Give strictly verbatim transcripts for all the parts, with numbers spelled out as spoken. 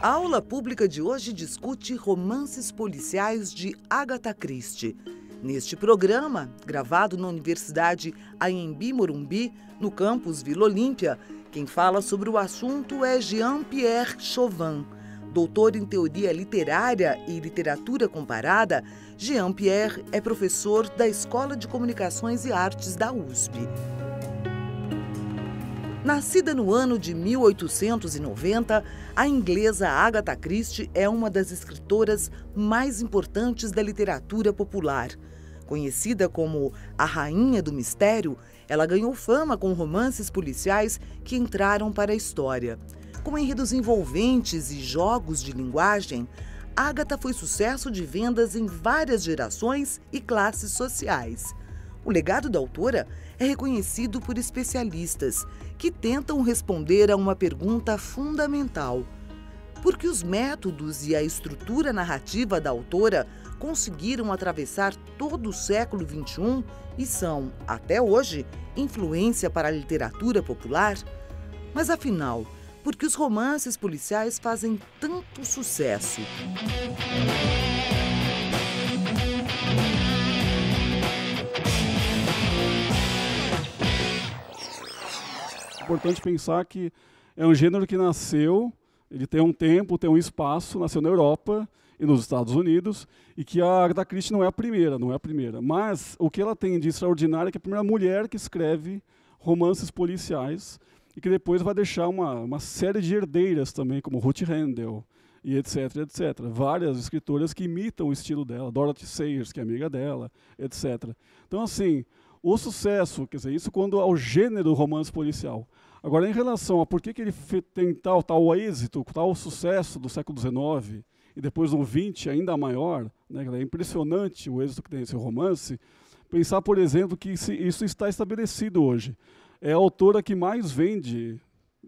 A aula pública de hoje discute romances policiais de Agatha Christie. Neste programa, gravado na Universidade Anhembi Morumbi, no campus Vila Olímpia, quem fala sobre o assunto é Jean-Pierre Chauvin. Doutor em teoria literária e literatura comparada, Jean-Pierre é professor da Escola de Comunicações e Artes da U S P. Nascida no ano de mil oitocentos e noventa, a inglesa Agatha Christie é uma das escritoras mais importantes da literatura popular. Conhecida como a Rainha do Mistério, ela ganhou fama com romances policiais que entraram para a história. Com enredos envolventes e jogos de linguagem, Agatha foi sucesso de vendas em várias gerações e classes sociais. O legado da autora é reconhecido por especialistas, que tentam responder a uma pergunta fundamental: por que os métodos e a estrutura narrativa da autora conseguiram atravessar todo o século vinte e um e são, até hoje, influência para a literatura popular? Mas afinal, por que os romances policiais fazem tanto sucesso? É importante pensar que é um gênero que nasceu, ele tem um tempo, tem um espaço, nasceu na Europa e nos Estados Unidos, e que a Agatha Christie não é a primeira, não é a primeira. Mas o que ela tem de extraordinário é que é a primeira mulher que escreve romances policiais e que depois vai deixar uma, uma série de herdeiras também, como Ruth Rendell e etc, et cetera. Várias escritoras que imitam o estilo dela, Dorothy Sayers, que é amiga dela, et cetera. Então, assim, o sucesso, quer dizer, isso quando ao gênero romance policial. Agora, em relação a por que, que ele tem tal, tal êxito, tal sucesso do século dezenove e depois no vinte ainda maior, né, é impressionante o êxito que tem esse romance, pensar, por exemplo, que isso está estabelecido hoje. É a autora que mais vende,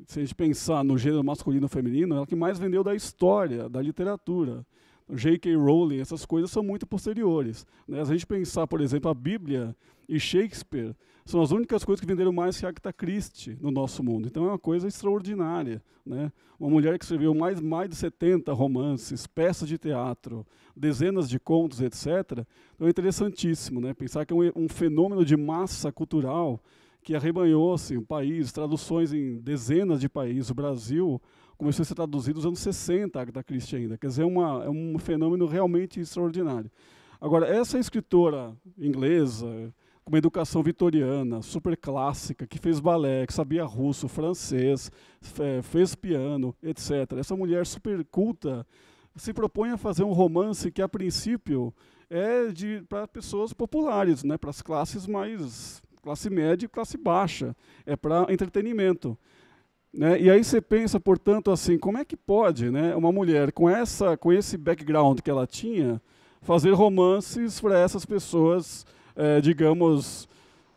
se a gente pensar no gênero masculino ou feminino, ela que mais vendeu da história, da literatura. Jota Ká Rowling, essas coisas são muito posteriores, né? Se a gente pensar, por exemplo, a Bíblia e Shakespeare, são as únicas coisas que venderam mais que Agatha Christie no nosso mundo. Então é uma coisa extraordinária, né? Uma mulher que escreveu mais, mais de setenta romances, peças de teatro, dezenas de contos, et cetera. Então é interessantíssimo, né? Pensar que é um, um fenômeno de massa cultural que arrebanhou assim, o país, traduções em dezenas de países, o Brasil começou a ser traduzido nos anos sessenta, Agatha Christie ainda. Quer dizer, é, uma, é um fenômeno realmente extraordinário. Agora, essa escritora inglesa, com uma educação vitoriana, super clássica, que fez balé, que sabia russo, francês, fez piano, et cetera. Essa mulher super culta se propõe a fazer um romance que, a princípio, é para pessoas populares, né? Para as classes mais... classe média e classe baixa. É para entretenimento. Né? E aí você pensa, portanto, assim, como é que pode, né, uma mulher com essa, com esse background que ela tinha, fazer romances para essas pessoas, é, digamos,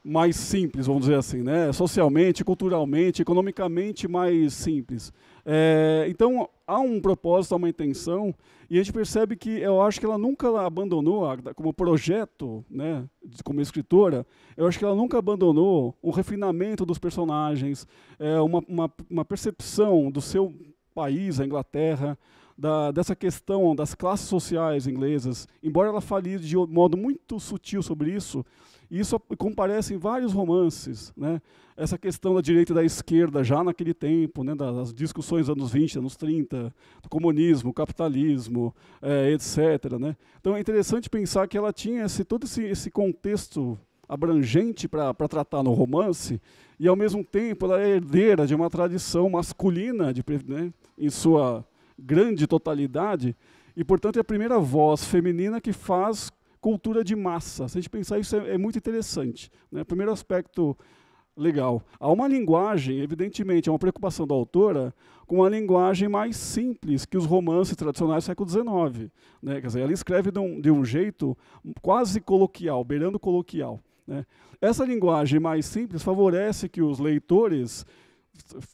mais simples, vamos dizer assim, né, socialmente, culturalmente, economicamente mais simples. É, então há um propósito, há uma intenção, e a gente percebe que eu acho que ela nunca abandonou, como projeto, né, como escritora, eu acho que ela nunca abandonou o refinamento dos personagens, é, uma, uma, uma percepção do seu país, a Inglaterra, da, dessa questão das classes sociais inglesas, embora ela fale de um modo muito sutil sobre isso. Isso comparece em vários romances, né? Essa questão da direita e da esquerda, já naquele tempo, né? Das discussões dos anos vinte, anos trinta, do comunismo, capitalismo, é, et cetera, né? Então é interessante pensar que ela tinha esse, todo esse, esse contexto abrangente para tratar no romance, e ao mesmo tempo ela é herdeira de uma tradição masculina, de, né? Em sua grande totalidade, e portanto é a primeira voz feminina que faz cultura de massa. Se a gente pensar isso, é, é muito interessante, né? Primeiro aspecto legal. Há uma linguagem, evidentemente, é uma preocupação da autora com uma linguagem mais simples que os romances tradicionais do século dezenove. Né? Quer dizer, ela escreve de um, de um jeito quase coloquial, beirando coloquial. Né? Essa linguagem mais simples favorece que os leitores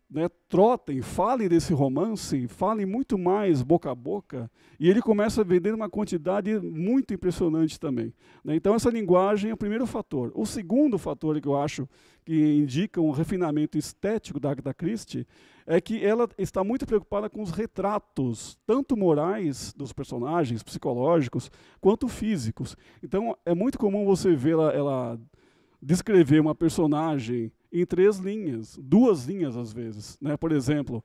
né, trotem, falem desse romance, falem muito mais boca a boca, e ele começa a vender uma quantidade muito impressionante também. Né? Então, essa linguagem é o primeiro fator. O segundo fator que eu acho que indica um refinamento estético da Agatha Christie é que ela está muito preocupada com os retratos, tanto morais dos personagens, psicológicos, quanto físicos. Então, é muito comum você vê-la ela descrever uma personagem em três linhas, duas linhas às vezes. Né? Por exemplo,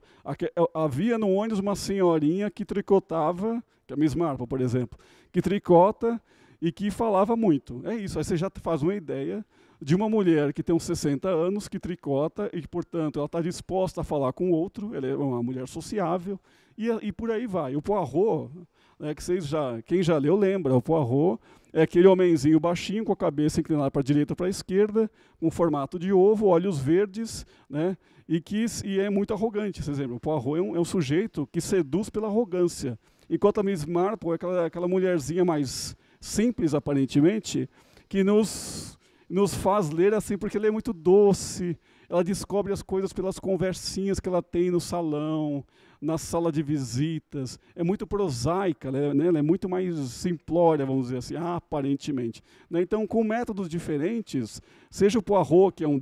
havia no ônibus uma senhorinha que tricotava, que é a Miss Marple, por exemplo, que tricota e que falava muito. É isso, aí você já faz uma ideia de uma mulher que tem uns sessenta anos, que tricota e, portanto, ela está disposta a falar com o outro, ela é uma mulher sociável, e, e por aí vai. O Poirot, né, que vocês já, quem já leu lembra, o Poirot é aquele homenzinho baixinho, com a cabeça inclinada para a direita ou para a esquerda, com formato de ovo, olhos verdes, né, e, que, e é muito arrogante. Por exemplo, o Poirot é um, é um sujeito que seduz pela arrogância, enquanto a Miss Marple é aquela, aquela mulherzinha mais simples, aparentemente, que nos, nos faz ler assim, porque ela é muito doce, ela descobre as coisas pelas conversinhas que ela tem no salão, na sala de visitas, é muito prosaica, ela é, né, ela é muito mais simplória, vamos dizer assim, aparentemente. Né? Então, com métodos diferentes, seja o Poirot, que é um,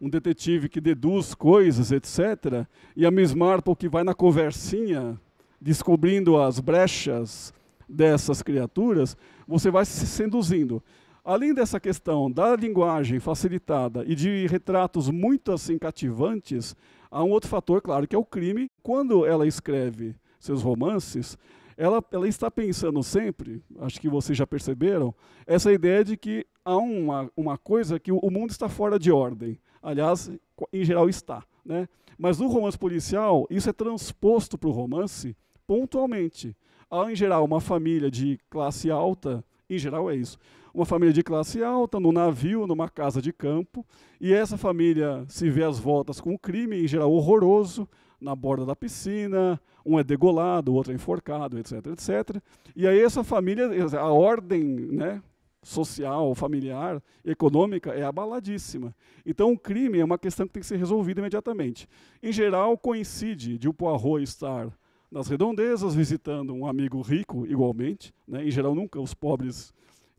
um detetive que deduz coisas, etcétera, e a Miss Marple, que vai na conversinha, descobrindo as brechas dessas criaturas, você vai se seduzindo. Além dessa questão da linguagem facilitada e de retratos muito assim cativantes, há um outro fator, claro, que é o crime. Quando ela escreve seus romances, ela, ela está pensando sempre, acho que vocês já perceberam, essa ideia de que há uma, uma coisa que o mundo está fora de ordem. Aliás, em geral está, né? Mas no romance policial, isso é transposto para o romance pontualmente. Há, em geral, uma família de classe alta, em geral é isso, uma família de classe alta, num navio, numa casa de campo, e essa família se vê às voltas com um crime, em geral horroroso, na borda da piscina, um é degolado, o outro é enforcado, etc, etcétera. E aí essa família, a ordem, né, social, familiar, econômica, é abaladíssima. Então o crime é uma questão que tem que ser resolvida imediatamente. Em geral, coincide de o Poirot estar nas redondezas, visitando um amigo rico, igualmente, né, em geral nunca os pobres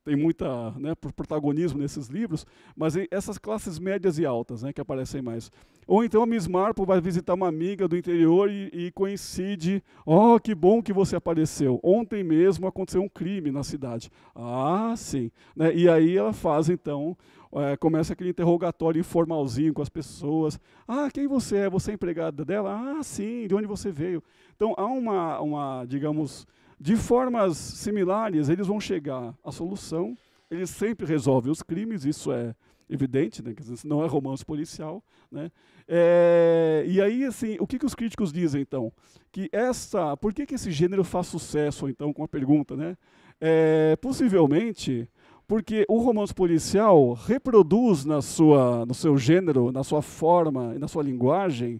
tem muita, né, protagonismo nesses livros, mas essas classes médias e altas, né, que aparecem mais. Ou então a Miss Marple vai visitar uma amiga do interior e, e coincide, oh, que bom que você apareceu, ontem mesmo aconteceu um crime na cidade. Ah, sim. Né, e aí ela faz, então, é, começa aquele interrogatório informalzinho com as pessoas. Ah, quem você é? Você é empregada dela? Ah, sim, de onde você veio? Então há uma, uma digamos, de formas similares, eles vão chegar à solução, eles sempre resolvem os crimes, isso é evidente, né? Não é romance policial. Né? É, e aí, assim, o que, que os críticos dizem, então? Que essa, por que, que esse gênero faz sucesso, então, com a pergunta? Né? É, possivelmente porque o romance policial reproduz na sua, no seu gênero, na sua forma e na sua linguagem,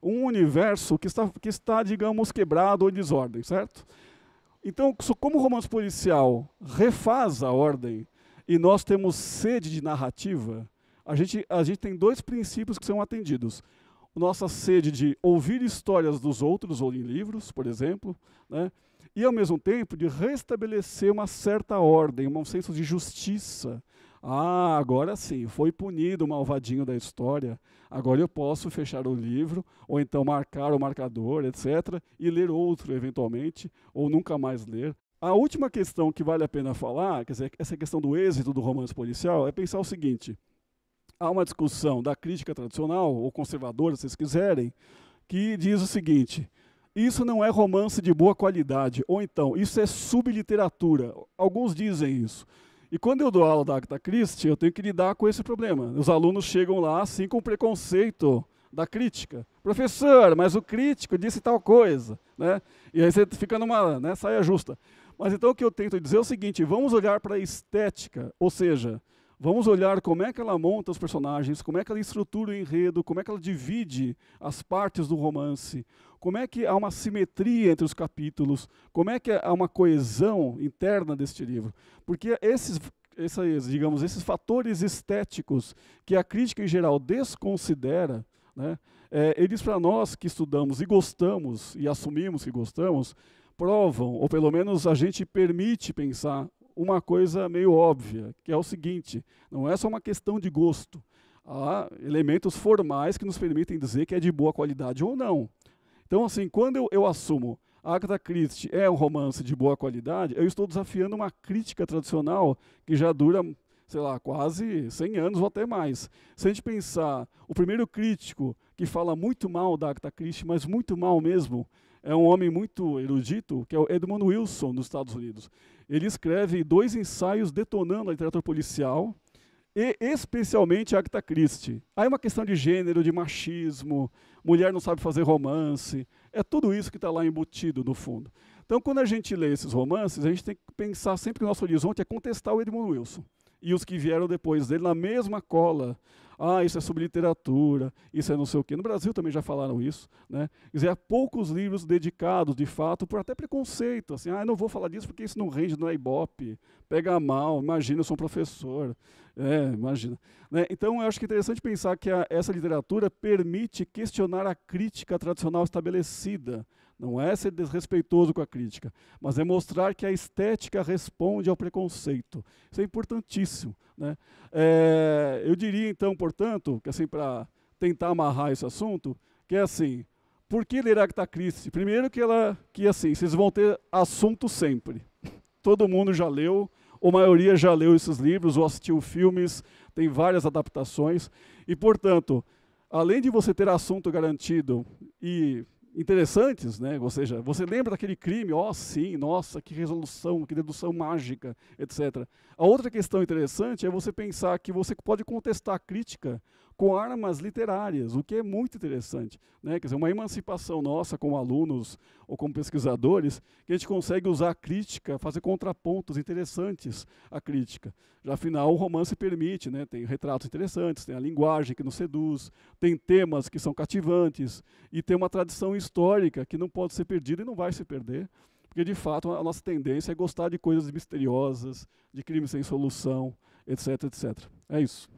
um universo que está, que está, digamos, quebrado ou em desordem, certo? Então, como o romance policial refaz a ordem e nós temos sede de narrativa, a gente, a gente tem dois princípios que são atendidos. Nossa sede de ouvir histórias dos outros, ou em livros, por exemplo, né? E, ao mesmo tempo, de restabelecer uma certa ordem, um senso de justiça. Ah, agora sim, foi punido o malvadinho da história, agora eu posso fechar o livro, ou então marcar o marcador, etcétera, e ler outro, eventualmente, ou nunca mais ler. A última questão que vale a pena falar, quer dizer, essa questão do êxito do romance policial, é pensar o seguinte, há uma discussão da crítica tradicional, ou conservadora, se vocês quiserem, que diz o seguinte, isso não é romance de boa qualidade, ou então, isso é subliteratura, alguns dizem isso. E quando eu dou aula da Agatha Christie, eu tenho que lidar com esse problema. Os alunos chegam lá, assim, com o preconceito da crítica. Professor, mas o crítico disse tal coisa. Né? E aí você fica numa, né, saia justa. Mas então o que eu tento dizer é o seguinte, vamos olhar para a estética, ou seja, vamos olhar como é que ela monta os personagens, como é que ela estrutura o enredo, como é que ela divide as partes do romance, como é que há uma simetria entre os capítulos, como é que há uma coesão interna deste livro. Porque esses, esses, digamos, esses fatores estéticos que a crítica em geral desconsidera, né, é, eles, para nós que estudamos e gostamos, e assumimos que gostamos, provam, ou pelo menos a gente permite pensar uma coisa meio óbvia, que é o seguinte, não é só uma questão de gosto. Há elementos formais que nos permitem dizer que é de boa qualidade ou não. Então, assim, quando eu, eu assumo Agatha Christie é um romance de boa qualidade, eu estou desafiando uma crítica tradicional que já dura, sei lá, quase cem anos ou até mais. Se a gente pensar, o primeiro crítico que fala muito mal da Agatha Christie, mas muito mal mesmo, é um homem muito erudito, que é o Edmund Wilson, nos Estados Unidos. Ele escreve dois ensaios detonando a literatura policial, e especialmente Agatha Christie. Aí é uma questão de gênero, de machismo, mulher não sabe fazer romance, é tudo isso que está lá embutido no fundo. Então, quando a gente lê esses romances, a gente tem que pensar sempre que o nosso horizonte é contestar o Edmund Wilson e os que vieram depois dele na mesma cola. Ah, isso é sobre literatura, isso é não sei o quê. No Brasil também já falaram isso, né? Quer dizer, há poucos livros dedicados, de fato, por até preconceito. Assim, ah, eu não vou falar disso porque isso não rende, não é ibope, pega mal, imagina, eu sou um professor. É, imagina. Né? Então, eu acho que é interessante pensar que a, essa literatura permite questionar a crítica tradicional estabelecida. Não é ser desrespeitoso com a crítica, mas é mostrar que a estética responde ao preconceito. Isso é importantíssimo. Né? É, eu diria, então, portanto, que assim, para tentar amarrar esse assunto, que é assim, por que ler Agatha Christie? Primeiro que, ela, que assim, vocês vão ter assunto sempre. Todo mundo já leu, ou a maioria já leu esses livros, ou assistiu filmes, tem várias adaptações. E, portanto, além de você ter assunto garantido e interessantes, né? Ou seja, você lembra daquele crime, ó, oh, sim, nossa, que resolução, que dedução mágica, etcétera. A outra questão interessante é você pensar que você pode contestar a crítica com armas literárias, o que é muito interessante, né? Quer dizer, uma emancipação nossa como alunos ou como pesquisadores, que a gente consegue usar a crítica, fazer contrapontos interessantes à crítica. Já, afinal, o romance permite, né? Tem retratos interessantes, tem a linguagem que nos seduz, tem temas que são cativantes e tem uma tradição histórica que não pode ser perdida e não vai se perder, porque, de fato, a nossa tendência é gostar de coisas misteriosas, de crimes sem solução, etcétera, etcétera. É isso.